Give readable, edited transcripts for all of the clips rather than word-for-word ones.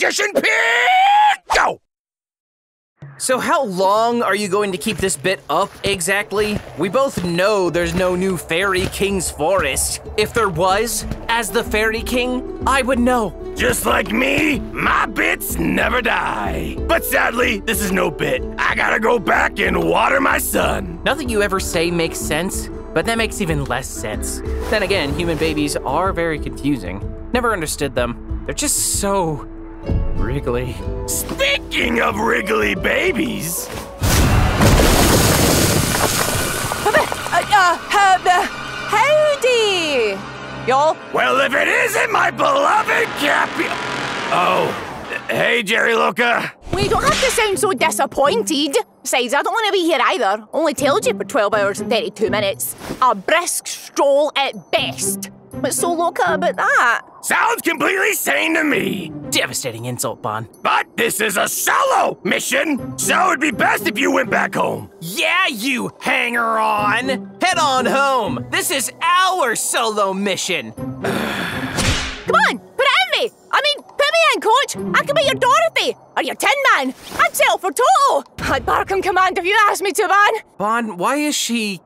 Magician Pete! Go! So how long are you going to keep this bit up, exactly? We both know there's no new Fairy King's Forest. If there was, as the Fairy King, I would know. Just like me, my bits never die. But sadly, this is no bit. I gotta go back and water my son. Nothing you ever say makes sense, but that makes even less sense. Then again, human babies are very confusing. Never understood them. They're just so wriggly. Speaking of wriggly babies. Howdy, y'all. Well, if it isn't my beloved Cappy. Oh, hey, Jerry Loca. We don't have to sound so disappointed. Besides, I don't want to be here either. Only told you for 12 hours and 32 minutes. A brisk stroll at best. What's so Loca about that? Sounds completely sane to me. Devastating insult, Bon. But this is a solo mission, so it'd be best if you went back home. Yeah, you hanger-on. Head on home. This is our solo mission. Come on, put it in me. I mean, put me in, Coach. I could be your Dorothy or your Tin Man. I'd settle for Toto. I'd bark in command if you asked me to, Bon. Bon, why is she...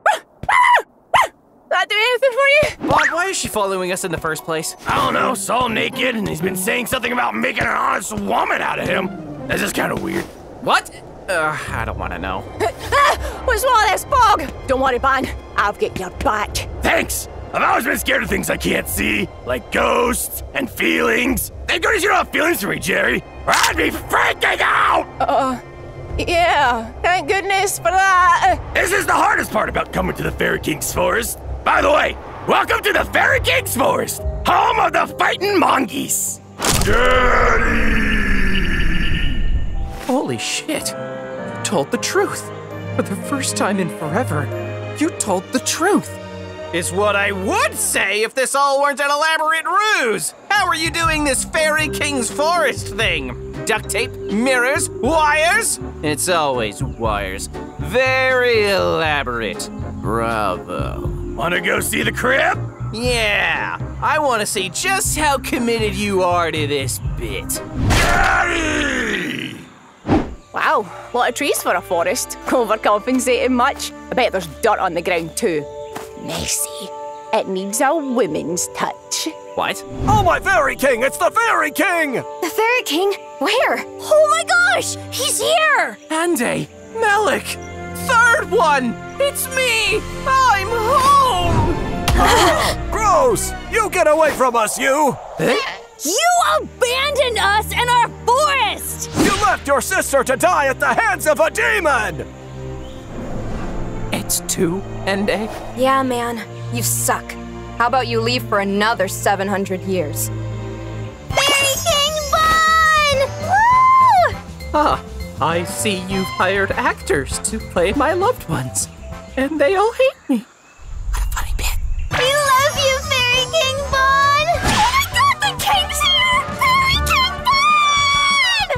That do anything for you? Bob, why is she following us in the first place? I don't know, Saul naked, and he's been saying something about making an honest woman out of him. That's just kind of weird. What? I don't want to know. What's wrong with this bog? Don't worry, Bon. I'll get your back. Thanks. I've always been scared of things I can't see, like ghosts and feelings. Thank goodness you don't have feelings for me, Jerry, or I'd be freaking out! Yeah, thank goodness for that. This is the hardest part about coming to the Fairy King's Forest. By the way, welcome to the Fairy King's Forest, home of the fighting mongoose. Daddy! Holy shit, you told the truth. For the first time in forever, you told the truth. Is what I would say if this all weren't an elaborate ruse. How are you doing this Fairy King's Forest thing? Duct tape, mirrors, wires? It's always wires. Very elaborate. Bravo. Wanna go see the crib? Yeah, I wanna see just how committed you are to this bit. Daddy! Wow, a lot of trees for a forest. Overcompensating much. I bet there's dirt on the ground too. Messy. It needs a woman's touch. What? Oh my Fairy King, it's the Fairy King! The Fairy King? Where? Oh my gosh, he's here! Andy, Malik! Third one! It's me! I'm home! Gross! You get away from us, you! You abandoned us in our forest! You left your sister to die at the hands of a demon! It's two, Ende? Yeah, man. You suck. How about you leave for another 700 years? Fairy King Bon! Woo! Ah. I see you've hired actors to play my loved ones, and they all hate me. What a funny bit. We love you, Fairy King Bon! Oh my god, the king's here! Fairy King Bon!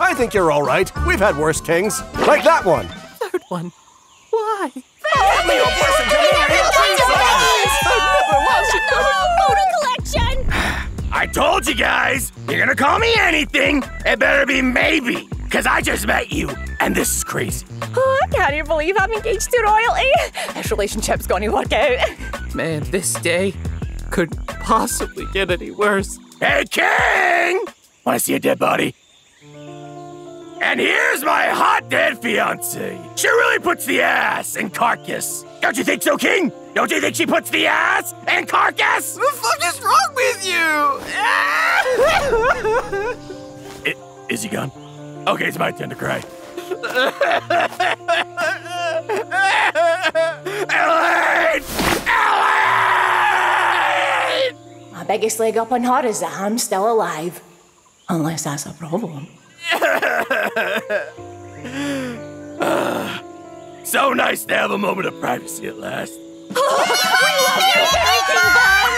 I think you're all right. We've had worse kings, like that one. Third one? Why? Fairy King! Photo collection! I told you guys, you're gonna call me anything, it better be maybe, because I just met you, and this is crazy. Oh, I can't even believe I'm engaged to royalty. This relationship's gonna work out. Man, this day couldn't possibly get any worse. Hey, King! Wanna see a dead body? And here's my hot dead fiancée. She really puts the ass in carcass. Don't you think so, King? Don't you think she puts the ass in carcass? What the fuck is wrong with you? Is he gone? Okay, it's my turn to cry. Ellen! Ellen! My biggest leg up on her is that I'm still alive. Unless that's a problem. So nice to have a moment of privacy at last. We love you, Fairy King Bon!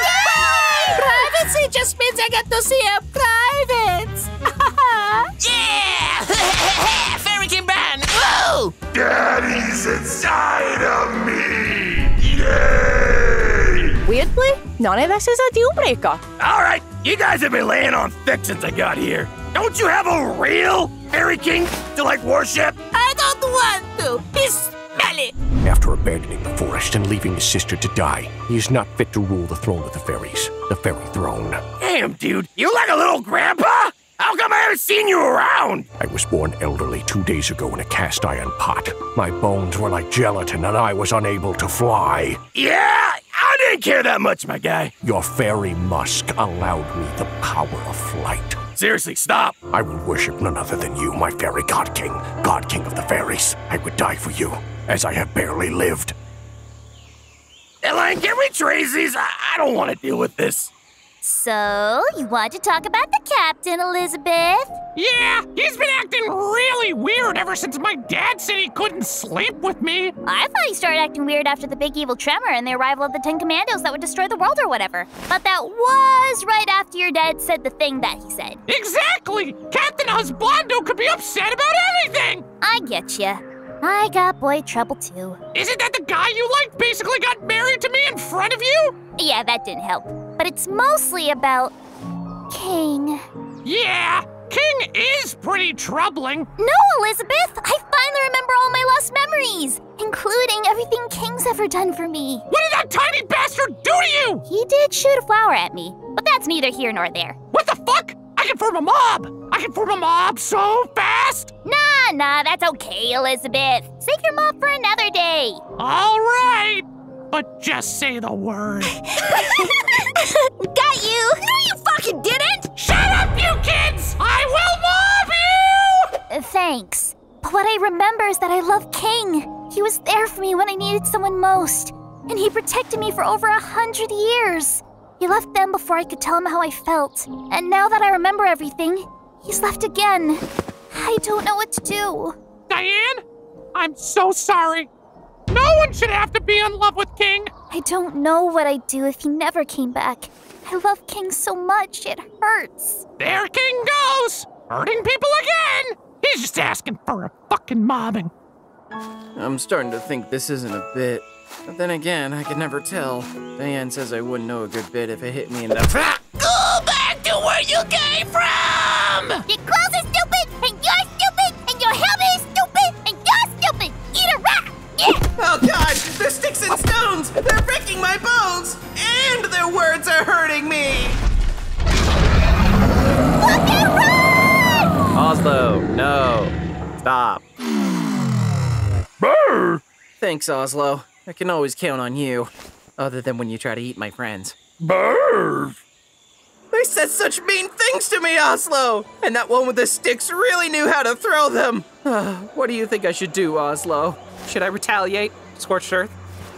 Privacy just means I get to see a privates! Yeah! Fairy King Bon! Whoa! Daddy's inside of me! Yay! We're Honestly, none of this is a deal breaker. All right, you guys have been laying on thick since I got here. Don't you have a real fairy king to, like, worship? I don't want to. He's smelly. After abandoning the forest and leaving his sister to die, he is not fit to rule the throne of the fairies, the fairy throne. Damn, dude, you like a little grandpa? How come I haven't seen you around? I was born elderly 2 days ago in a cast-iron pot. My bones were like gelatin, and I was unable to fly. Yeah, I didn't care that much, my guy. Your fairy musk allowed me the power of flight. Seriously, stop. I will worship none other than you, my fairy god king of the fairies. I would die for you, as I have barely lived. Elaine, can we trace these? I don't want to deal with this. So, you want to talk about the captain, Elizabeth? Yeah, he's been acting really weird ever since my dad said he couldn't sleep with me. I thought he started acting weird after the big evil tremor and the arrival of the 10 commandos that would destroy the world or whatever. But that was right after your dad said the thing that he said. Exactly! Captain Husbando could be upset about anything! I get ya. I got boy trouble too. Isn't that the guy you liked basically got married to me in front of you? Yeah, that didn't help. But it's mostly about King. Yeah, King is pretty troubling. No, Elizabeth! I finally remember all my lost memories, including everything King's ever done for me. What did that tiny bastard do to you? He did shoot a flower at me, but that's neither here nor there. What the fuck? I can form a mob! I can form a mob so fast! Nah, that's okay, Elizabeth. Save your mob for another day. All right. But just say the word. Got you! No, you fucking didn't! Shut up, you kids! I will mob you! Thanks. But what I remember is that I love King. He was there for me when I needed someone most. And he protected me for over 100 years. He left them before I could tell him how I felt. And now that I remember everything, he's left again. I don't know what to do. Diane, I'm so sorry. No one should have to be in love with King! I don't know what I'd do if he never came back. I love King so much, it hurts. There King goes! Hurting people again! He's just asking for a fucking mobbing. I'm starting to think this isn't a bit. But then again, I could never tell. Diane says I wouldn't know a good bit if it hit me in the— Go back to where you came from! Your clothes are stupid, and you're stupid, and your helmet is stupid, and you're stupid! Eat a rock! Oh god, they're sticks and stones! They're breaking my bones! And their words are hurting me! Fucking run! Oslo, no. Stop. Brr. Thanks, Oslo. I can always count on you. Other than when you try to eat my friends. Brr. They said such mean things to me, Oslo! And that one with the sticks really knew how to throw them! What do you think I should do, Oslo? Should I retaliate? Scorched Earth?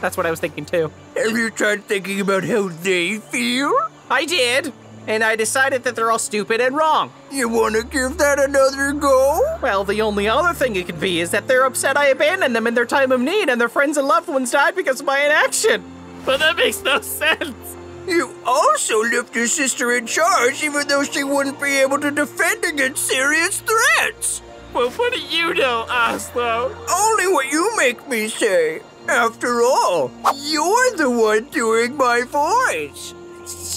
That's what I was thinking, too. Have you tried thinking about how they feel? I did, and I decided that they're all stupid and wrong. You want to give that another go? Well, the only other thing it could be is that they're upset I abandoned them in their time of need and their friends and loved ones died because of my inaction. But that makes no sense. You also left your sister in charge even though she wouldn't be able to defend against serious threats. Well, what do you know, Oslo? Only what you make me say. After all, you're the one doing my voice.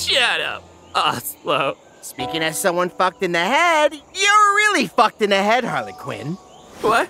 Shut up, Oslo. Speaking as someone fucked in the head, you're really fucked in the head, Harley Quinn. What?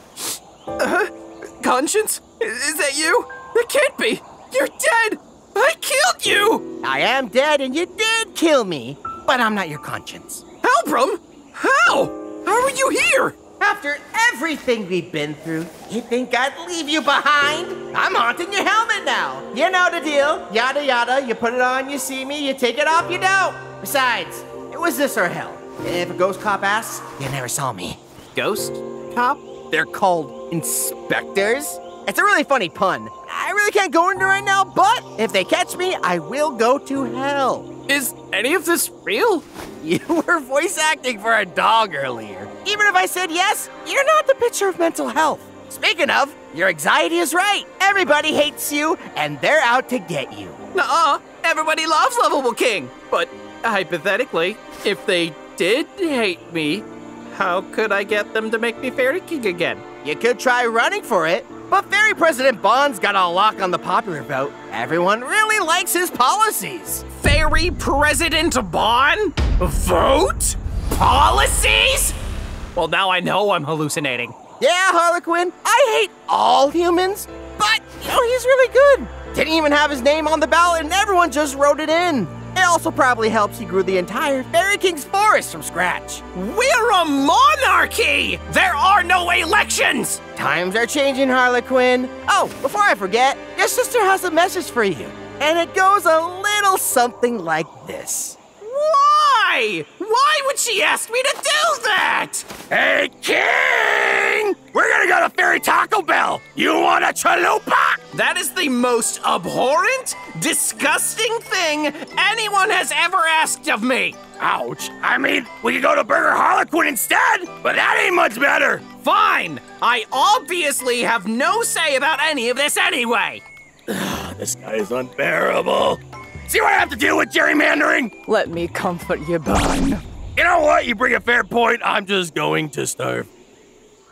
Conscience? Is that you? That can't be. You're dead. I killed you. I am dead, and you did kill me. But I'm not your conscience. Halbram? How? How are you here? After everything we've been through, you think I'd leave you behind? I'm haunting your helmet now. You know the deal. Yada, yada. You put it on, you see me. You take it off, you don't. Besides, it was this or hell. If a ghost cop asks, you never saw me. Ghost cop? They're called inspectors? It's a really funny pun. I really can't go into it right now, but if they catch me, I will go to hell. Is any of this real? You were voice acting for a dog earlier. Even if I said yes, you're not the picture of mental health. Speaking of, your anxiety is right. Everybody hates you, and they're out to get you. Nuh-uh. Everybody loves Lovable King. But hypothetically, if they did hate me, how could I get them to make me fairy king again? You could try running for it. But Fairy President Bond's got a lock on the popular vote. Everyone really likes his policies. Fairy President Bond? Vote? Policies? Well, now I know I'm hallucinating. Yeah, Harlequin, I hate all humans, but, you know, he's really good. Didn't even have his name on the ballot and everyone just wrote it in. It also probably helps he grew the entire Fairy King's Forest from scratch. We're a monarchy! There are no elections! Times are changing, Harlequin. Oh, before I forget, your sister has a message for you. And it goes a little something like this. Why? Why would she ask me to do that? Hey, King! We're gonna go to Fairy Taco Bell! You want a chalupa? That is the most abhorrent, disgusting thing anyone has ever asked of me! Ouch. I mean, we could go to Burger Harlequin instead, but that ain't much better! Fine! I obviously have no say about any of this anyway! This guy is unbearable. See what I have to deal with gerrymandering? Let me comfort you, Bun. You know what? You bring a fair point. I'm just going to starve.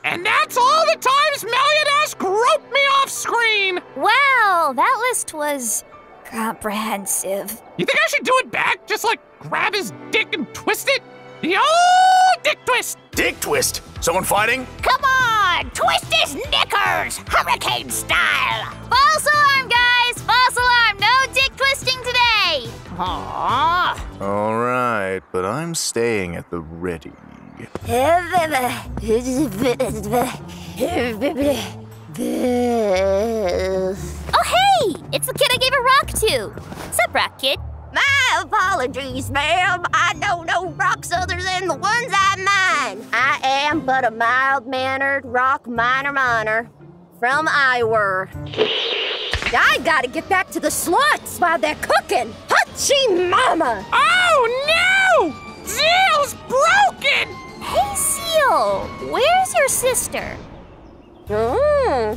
And that's all the times Meliodas groped me off screen! Wow, that list was comprehensive. You think I should do it back? Just, like, grab his dick and twist it? The old dick twist! Dick twist? Someone fighting? Come on! Twist his knickers! Hurricane style! False alarm, guys! False alarm! No dick twisting today! Aww. All right, but I'm staying at the ready. Oh, hey! It's the kid I gave a rock to. What's up, Rock Kid? My apologies, ma'am. I know no rocks other than the ones I mine. I am but a mild-mannered rock miner from Iowa. I gotta get back to the sluts while they're cooking. Hutchie mama! Oh, no! Seal's broken! Hey, Seal, where's your sister? I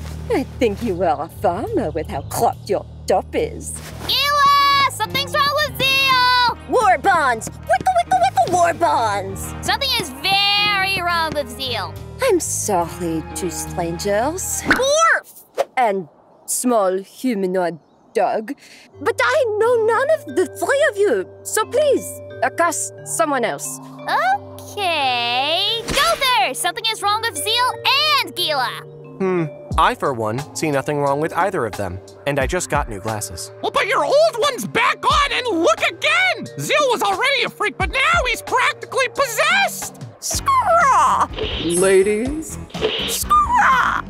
think you are a farmer with how clopped your top is. Gila! Something's wrong with Seal! War bonds! Wickle, wickle, wickle, war bonds! Something is very wrong with Seal. I'm sorry, two strangers. Morph! And small humanoid dog. But I know none of the three of you, so please. Accost someone else. Okay. Go there! Something is wrong with Zeal and Gila. I, for one, see nothing wrong with either of them. And I just got new glasses. Well, put your old ones back on and look again! Zeal was already a freak, but now he's practically possessed! Scraw! Ladies? Scraw!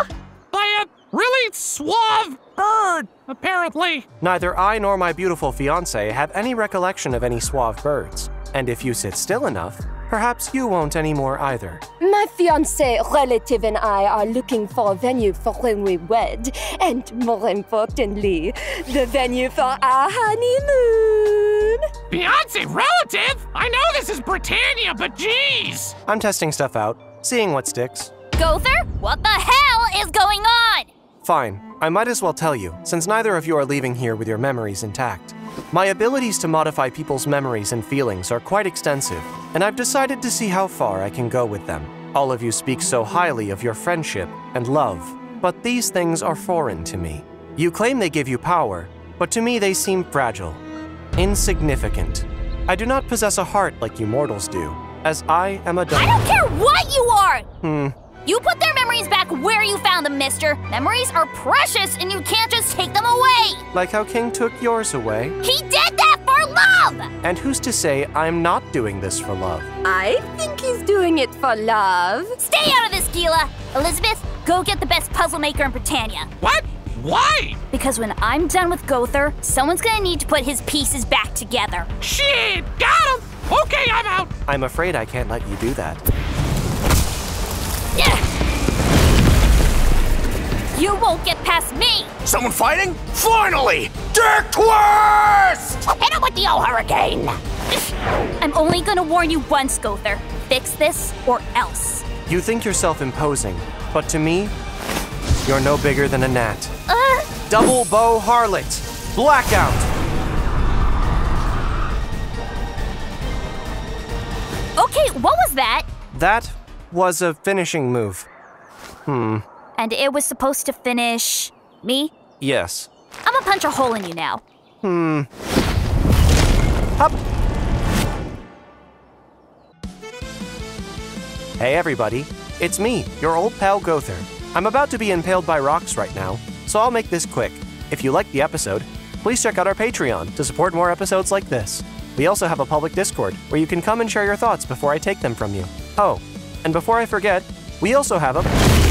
By a really suave bird, apparently. Neither I nor my beautiful fiancé have any recollection of any suave birds. And if you sit still enough, perhaps you won't anymore either. My fiancé, relative, and I are looking for a venue for when we wed, and more importantly, the venue for our honeymoon. Fiancé relative? I know this is Britannia, but geez! I'm testing stuff out, seeing what sticks. Gother, what the hell is going on? Fine, I might as well tell you, since neither of you are leaving here with your memories intact. My abilities to modify people's memories and feelings are quite extensive, and I've decided to see how far I can go with them. All of you speak so highly of your friendship and love, but these things are foreign to me. You claim they give you power, but to me they seem fragile, insignificant. I do not possess a heart like you mortals do, as I am a dummy. I don't care what you are! You put their memories back where you found them, mister. Memories are precious and you can't just take them away. Like how King took yours away. He did that for love! And who's to say I'm not doing this for love? I think he's doing it for love. Stay out of this, Gila. Elizabeth, go get the best puzzle maker in Britannia. What? Why? Because when I'm done with Gother, someone's gonna need to put his pieces back together. Shit, got him! Okay, I'm out. I'm afraid I can't let you do that. You won't get past me! Someone fighting? Finally! Dick twist! Hit him with the old hurricane! I'm only gonna warn you once, Gother. Fix this or else. You think you're self-imposing, but to me, you're no bigger than a gnat. Double bow harlot! Blackout! Okay, what was that? That was a finishing move. and it was supposed to finish... me? Yes. I'm gonna punch a hole in you now. Hop! Hey everybody, it's me, your old pal Gother. I'm about to be impaled by rocks right now, so I'll make this quick. If you liked the episode, please check out our Patreon to support more episodes like this. We also have a public Discord where you can come and share your thoughts before I take them from you. Oh, and before I forget, we also have a...